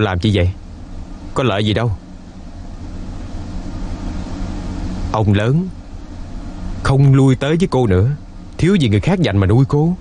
cô làm như vậy có lợi gì đâu. Ông lớn không lui tới với cô nữa, thiếu gì người khác dành mà nuôi cô.